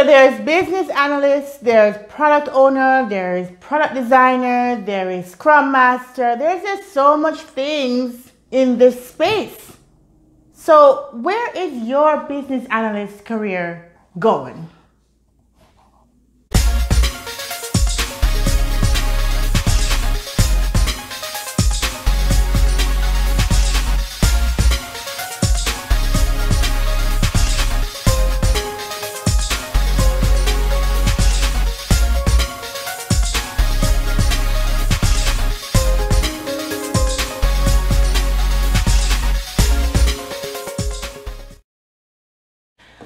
So there's business analyst, there's product owner, there's product designer, there is Scrum Master. There's just so much things in this space. So where is your business analyst career going?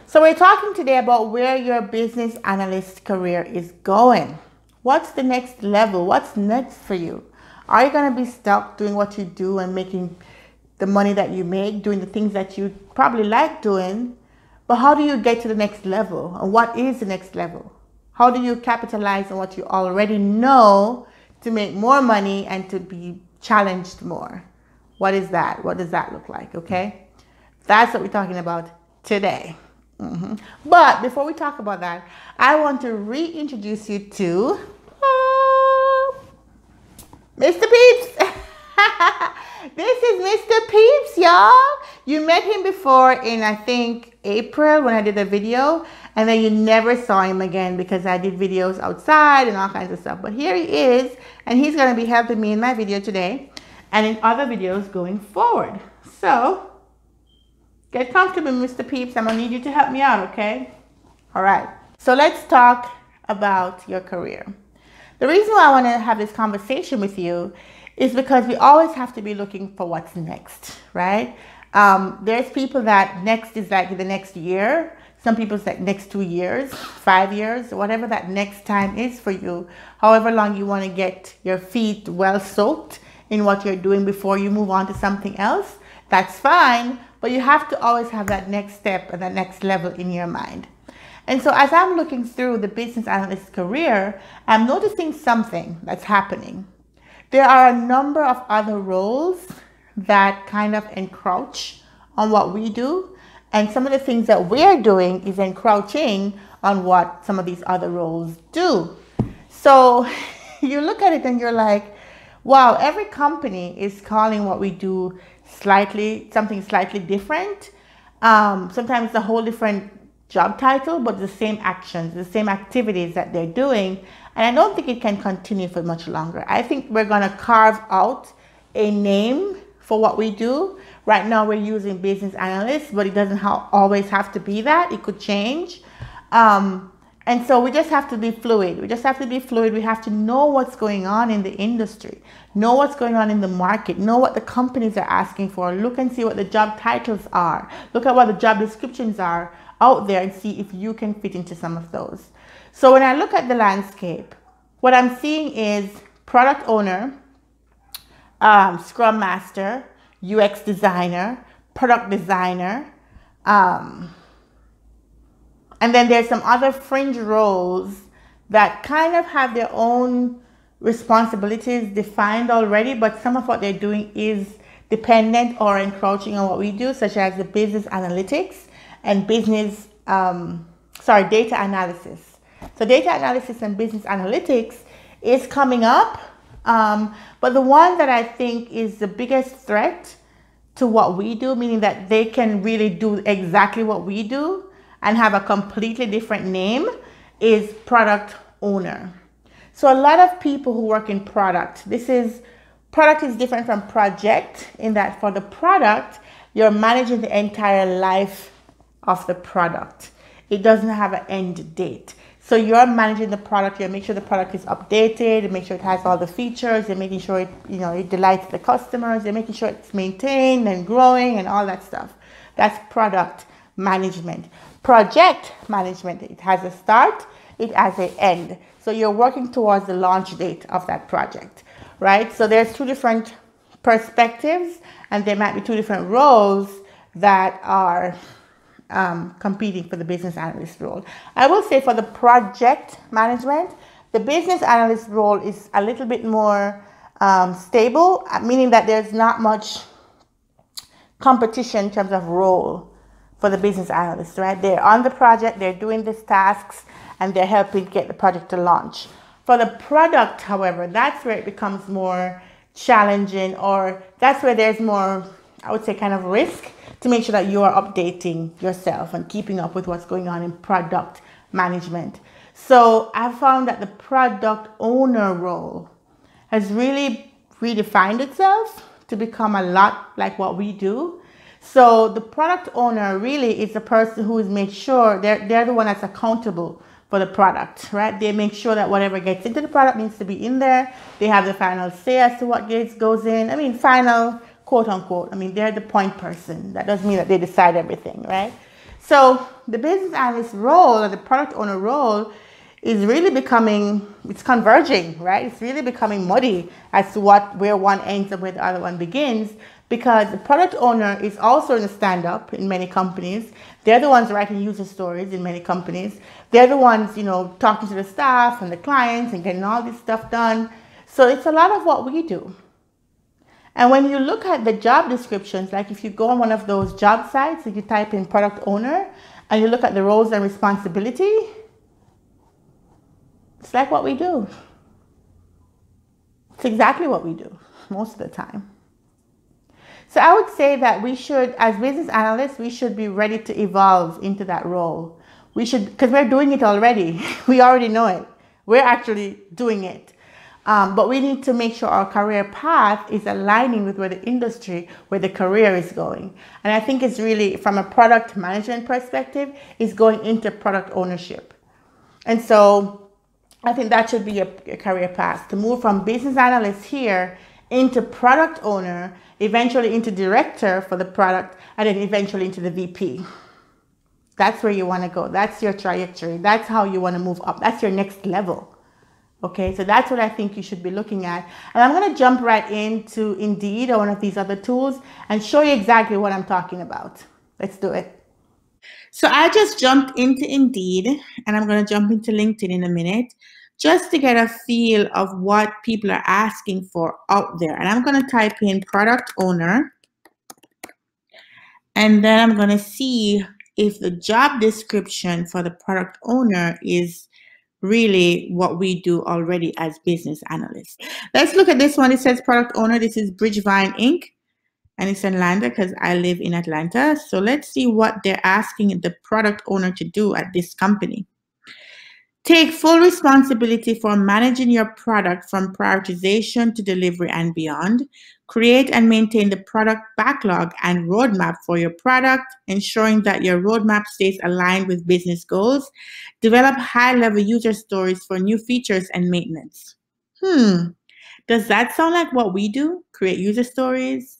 So we're talking today about where your business analyst career is going. What's the next level? What's next for you? Are you going to be stuck doing what you do and making the money that you make, doing the things that you probably like doing? But how do you get to the next level? And what is the next level? How do you capitalize on what you already know to make more money and to be challenged more? What is that? What does that look like? Okay, that's what we're talking about today. But before we talk about that, I want to reintroduce you to Mr. Peeps. This is Mr. Peeps, y'all. You met him before in, I think, April when I did a video, and then you never saw him again because I did videos outside and all kinds of stuff. But here he is, and he's going to be helping me in my video today and in other videos going forward. So get comfortable, Mr. Peeps. I'm going to need you to help me out, okay? All right. So let's talk about your career. The reason why I want to have this conversation with you is because we always have to be looking for what's next, right? There's people that next is like the next year. Some people say next 2 years, 5 years, whatever that next time is for you. However long you want to get your feet well soaked in what you're doing before you move on to something else, that's fine. But you have to always have that next step and that next level in your mind. And so as I'm looking through the business analyst career, I'm noticing something that's happening. There are a number of other roles that kind of encroach on what we do. And some of the things that we're doing is encroaching on what some of these other roles do. So you look at it and you're like, wow, every company is calling what we do something slightly different. Sometimes it's a whole different job title, but the same actions, the same activities that they're doing. And I don't think it can continue for much longer. I think we're going to carve out a name for what we do. Right now we're using business analysts, but it doesn't always have to be that. It could change. And so we just have to be fluid. We just have to be fluid. We have to know what's going on in the industry, know what's going on in the market, know what the companies are asking for, look and see what the job titles are, look at what the job descriptions are out there and see if you can fit into some of those. So when I look at the landscape, what I'm seeing is product owner, Scrum Master, UX designer, product designer, and then there's some other fringe roles that kind of have their own responsibilities defined already, but some of what they're doing is dependent or encroaching on what we do, such as the business analytics and business, data analysis. So data analysis and business analytics is coming up, but the one that I think is the biggest threat to what we do, meaning that they can really do exactly what we do and have a completely different name, is product owner. So a lot of people who work in product, product is different from project in that for the product, you're managing the entire life of the product. It doesn't have an end date. So you're managing the product, you make sure the product is updated, make sure it has all the features, you're making sure it delights the customers, you're making sure it's maintained and growing and all that stuff. That's product management. Project management, it has a start, it has an end. So you're working towards the launch date of that project, right? So there's two different perspectives and there might be two different roles that are competing for the business analyst role. I will say for the project management, the business analyst role is a little bit more stable, meaning that there's not much competition in terms of role for the business analysts, right? They're on the project, they're doing these tasks, and they're helping get the project to launch. For the product, however, that's where it becomes more challenging, or that's where there's more, I would say, kind of risk to make sure that you are updating yourself and keeping up with what's going on in product management. So I found that the product owner role has really redefined itself to become a lot like what we do. So the product owner really is the person who is made sure they're the one that's accountable for the product, right? They make sure that whatever gets into the product needs to be in there. They have the final say as to what goes in. I mean, final, quote unquote. I mean, they're the point person. That doesn't mean that they decide everything, right? So the business analyst role or the product owner role is really becoming, it's converging, right? It's really becoming muddy as to where one ends and where the other one begins, because the product owner is also in a stand-up in many companies. They're the ones writing user stories in many companies. They're the ones, you know, talking to the staff and the clients and getting all this stuff done. So it's a lot of what we do. And when you look at the job descriptions, like if you go on one of those job sites and you type in product owner and you look at the roles and responsibility, it's like what we do. It's exactly what we do most of the time. So I would say that we should, as business analysts, we should be ready to evolve into that role. We should, because we're doing it already. We already know it. We're actually doing it. But we need to make sure our career path is aligning with where the industry, where the career is going. And I think it's really, from a product management perspective, is going into product ownership. And so I think that should be a career path, to move from business analyst here into product owner, eventually into director for the product, and then eventually into the VP. That's where you want to go. That's your trajectory. That's how you want to move up. That's your next level. Okay, so that's what I think you should be looking at. And I'm going to jump right into Indeed or one of these other tools and show you exactly what I'm talking about. Let's do it. So I just jumped into Indeed, and I'm going to jump into LinkedIn in a minute, just to get a feel of what people are asking for out there. And I'm going to type in product owner, and then I'm going to see if the job description for the product owner is really what we do already as business analysts. Let's look at this one. It says product owner. This is Bridgevine Inc., and it's in Atlanta because I live in Atlanta. So let's see what they're asking the product owner to do at this company. Take full responsibility for managing your product from prioritization to delivery and beyond. Create and maintain the product backlog and roadmap for your product, ensuring that your roadmap stays aligned with business goals. Develop high-level user stories for new features and maintenance. Does that sound like what we do? Create user stories?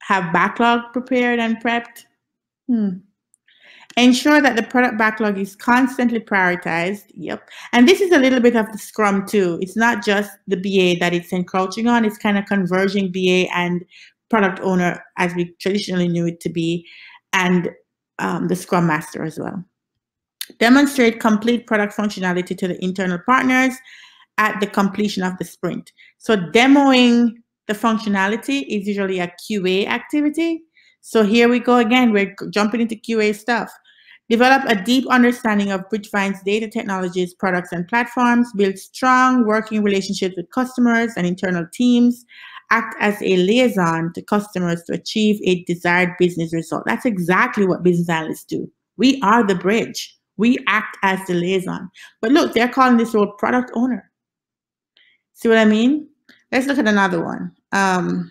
Have backlog prepared and prepped? Ensure that the product backlog is constantly prioritized. Yep. And this is a little bit of the Scrum too. It's not just the BA that it's encroaching on. It's kind of converging BA and product owner as we traditionally knew it to be, and the Scrum Master as well. Demonstrate complete product functionality to the internal partners at the completion of the sprint. So demoing the functionality is usually a QA activity. So here we go again, we're jumping into QA stuff. Develop a deep understanding of Bridgevine's data technologies, products, and platforms. Build strong working relationships with customers and internal teams. Act as a liaison to customers to achieve a desired business result. That's exactly what business analysts do. We are the bridge. We act as the liaison. But look, they're calling this role product owner. See what I mean? Let's look at another one.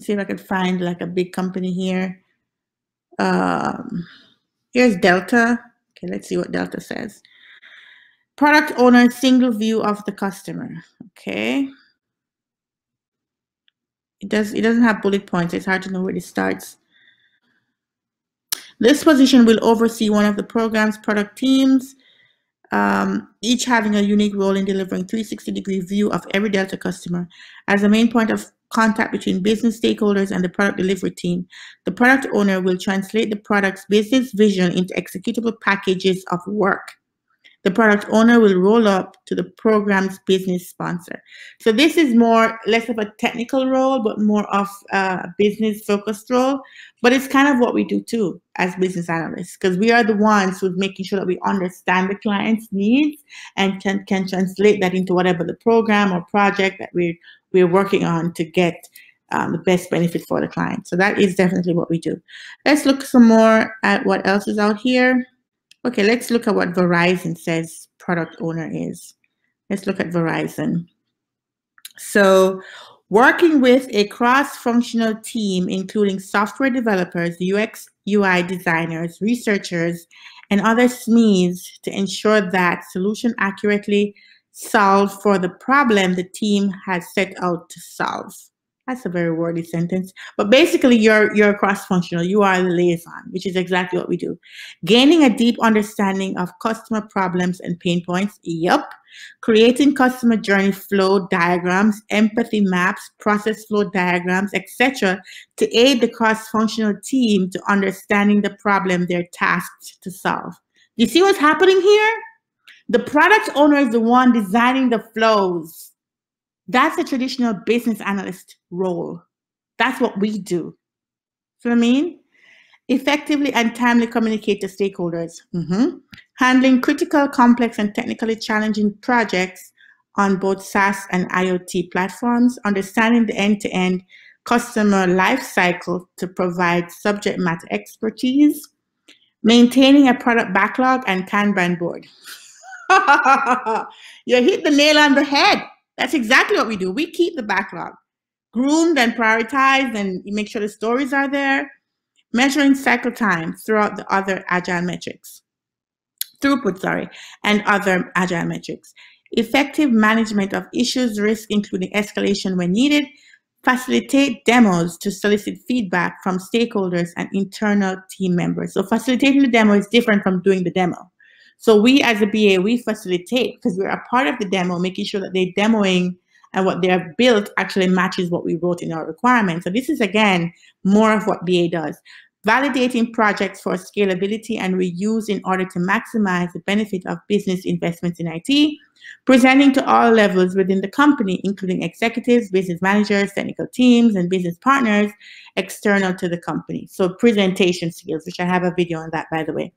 See if I could find like a big company here. Here's Delta. Okay, let's see what Delta says. Product owner, single view of the customer. Okay. It doesn't have bullet points. It's hard to know where this starts. This position will oversee one of the program's product teams, each having a unique role in delivering 360-degree view of every Delta customer as a main point of contact between business stakeholders and the product delivery team. The product owner will translate the product's business vision into executable packages of work. the product owner will roll up to the program's business sponsor. So this is more, less of a technical role, but more of a business-focused role. But it's kind of what we do too as business analysts, because we are the ones who's making sure that we understand the client's needs and can translate that into whatever the program or project that we're working on to get the best benefit for the client. So that is definitely what we do. Let's look some more at what else is out here. Okay, let's look at what Verizon says product owner is. Let's look at Verizon. So, working with a cross-functional team, including software developers, UX, UI designers, researchers, and other SMEs to ensure that solution accurately solves for the problem the team has set out to solve. That's a very wordy sentence, but basically you're cross-functional. You are the liaison, which is exactly what we do. Gaining a deep understanding of customer problems and pain points. Yep. Creating customer journey flow diagrams, empathy maps, process flow diagrams, etc., to aid the cross-functional team to understanding the problem they're tasked to solve. You see what's happening here? The product owner is the one designing the flows. That's a traditional business analyst role. That's what we do. See what I mean? Effectively and timely communicate to stakeholders. Handling critical, complex, and technically challenging projects on both SaaS and IoT platforms. Understanding the end-to-end customer life cycle to provide subject matter expertise. Maintaining a product backlog and Kanban board. You hit the nail on the head. That's exactly what we do. We keep the backlog groomed and prioritized, and you make sure the stories are there. Measuring cycle time throughout the other agile metrics. Throughput, sorry, and other agile metrics. Effective management of issues, risk, including escalation when needed. Facilitate demos to solicit feedback from stakeholders and internal team members. So facilitating the demo is different from doing the demo. So we as a BA, we facilitate because we're a part of the demo, making sure that they're demoing and what they have built actually matches what we wrote in our requirements. So this is, again, more of what BA does. Validating projects for scalability and reuse in order to maximize the benefit of business investments in IT. Presenting to all levels within the company, including executives, business managers, technical teams, and business partners external to the company. So presentation skills, which I have a video on that, by the way.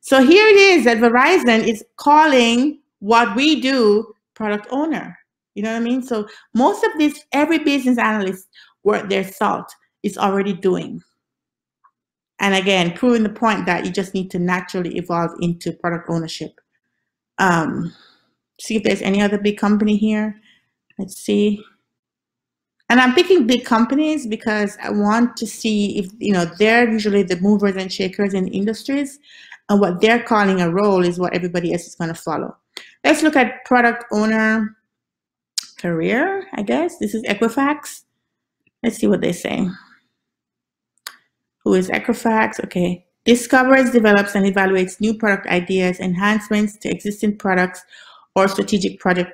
So here it is that Verizon is calling what we do product owner. You know what I mean? So most of this, every business analyst worth their salt is already doing. And again, proving the point that you just need to naturally evolve into product ownership. See if there's any other big company here. Let's see. And I'm picking big companies because I want to see if, you know, they're usually the movers and shakers in industries. And what they're calling a role is what everybody else is going to follow. Let's look at product owner career, I guess. This is Equifax. Let's see what they say. Who is Equifax? Okay. Discovers, develops, and evaluates new product ideas, enhancements to existing products, or strategic product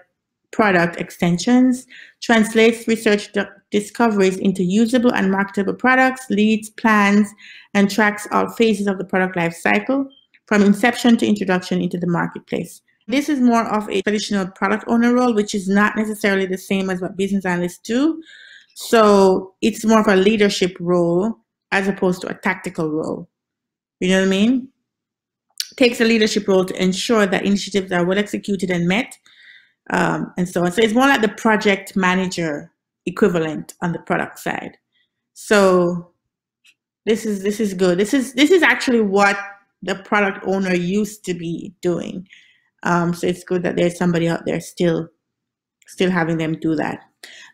extensions. Translates research discoveries into usable and marketable products. Leads, plans, and tracks all phases of the product life cycle, from inception to introduction into the marketplace. This is more of a traditional product owner role, which is not necessarily the same as what business analysts do. So it's more of a leadership role as opposed to a tactical role. You know what I mean? Takes a leadership role to ensure that initiatives are well executed and met, and so on. So it's more like the project manager equivalent on the product side. So this is good. This is actually what the product owner used to be doing. So it's good that there's somebody out there still having them do that.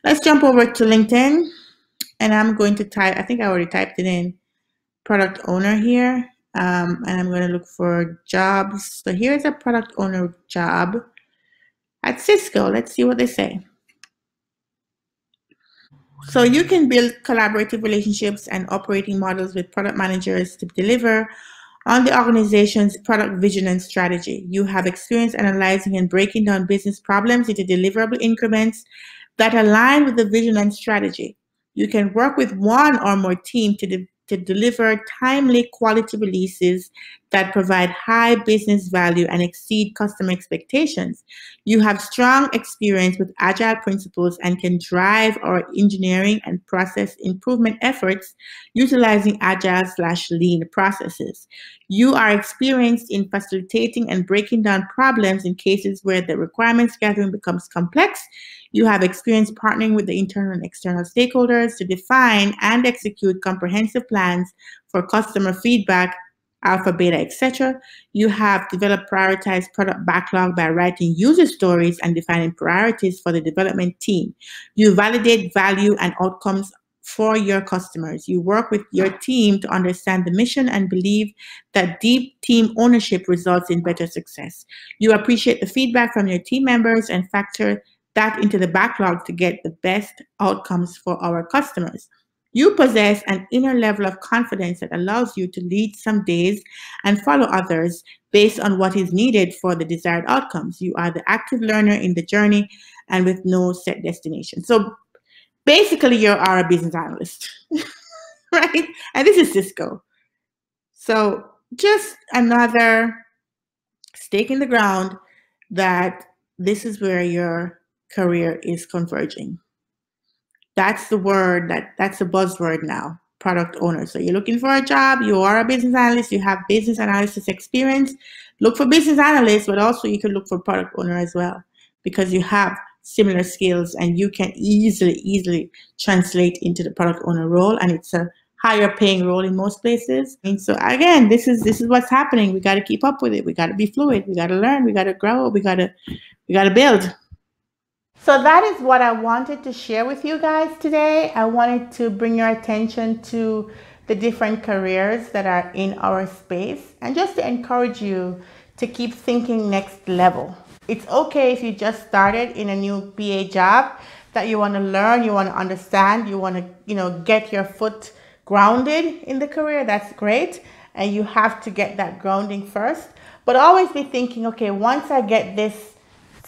Let's jump over to LinkedIn, and I'm going to type, I think I already typed it in, product owner here, and I'm going to look for jobs. So here's a product owner job at Cisco. Let's see what they say. So you can build collaborative relationships and operating models with product managers to deliver on the organization's product vision and strategy. You have experience analyzing and breaking down business problems into deliverable increments that align with the vision and strategy. You can work with one or more teams to to deliver timely quality releases that provide high business value and exceed customer expectations. You have strong experience with agile principles and can drive our engineering and process improvement efforts utilizing agile/lean processes. You are experienced in facilitating and breaking down problems in cases where the requirements gathering becomes complex. You have experience partnering with the internal and external stakeholders to define and execute comprehensive plans for customer feedback, alpha, beta, etc. You have developed prioritized product backlog by writing user stories and defining priorities for the development team. You validate value and outcomes for your customers. You work with your team to understand the mission and believe that deep team ownership results in better success. You appreciate the feedback from your team members and factor that into the backlog to get the best outcomes for our customers. You possess an inner level of confidence that allows you to lead some days and follow others based on what is needed for the desired outcomes. You are the active learner in the journey and with no set destination. So basically, you are a business analyst, right? And this is Cisco. So just another stake in the ground that this is where your career is converging. That's the word, that's the buzzword now, product owner. So you're looking for a job, you are a business analyst, you have business analysis experience. Look for business analysts, but also you can look for product owner as well, because you have similar skills and you can easily translate into the product owner role, and it's a higher paying role in most places. And so again, this is what's happening. We got to keep up with it. We got to be fluid. We got to learn. We got to grow. We got to build. So that is what I wanted to share with you guys today. I wanted to bring your attention to the different careers that are in our space and just to encourage you to keep thinking next level. It's okay if you just started in a new BA job that you want to learn, you want to understand, you want to, get your foot grounded in the career. That's great. And you have to get that grounding first, but always be thinking, okay, once I get this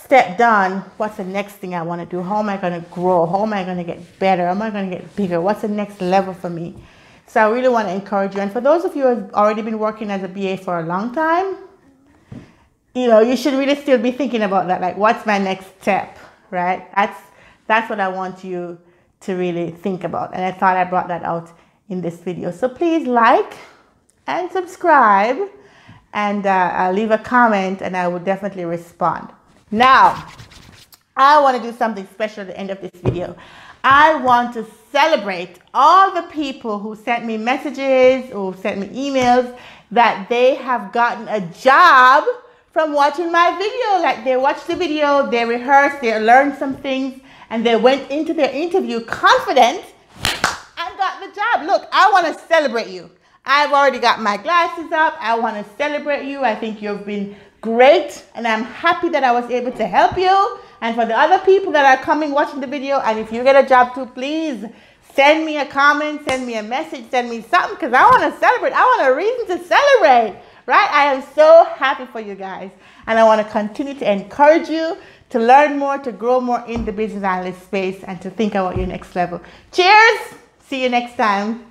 step done, what's the next thing I want to do? How am I going to grow? How am I going to get better? How am I going to get bigger? What's the next level for me? So I really want to encourage you. And for those of you who have already been working as a BA for a long time, you should really still be thinking about that. Like, what's my next step, right? That's what I want you to really think about. And I thought I brought that out in this video. So please like and subscribe, and leave a comment, and I will definitely respond. Now, I want to do something special at the end of this video. I want to celebrate all the people who sent me messages, who sent me emails, that they have gotten a job from watching my video. Like, they watched the video, they rehearsed, they learned some things, and they went into their interview confident and got the job. Look, I want to celebrate you. I've already got my glasses up. I want to celebrate you. I think you've been great, and I'm happy that I was able to help you. And for the other people that are coming watching the video, and if you get a job too, please send me a comment, send me a message, send me something, because I want to celebrate. I want a reason to celebrate, right? I am so happy for you guys, and I want to continue to encourage you to learn more, to grow more in the business analyst space, and to think about your next level. Cheers! See you next time.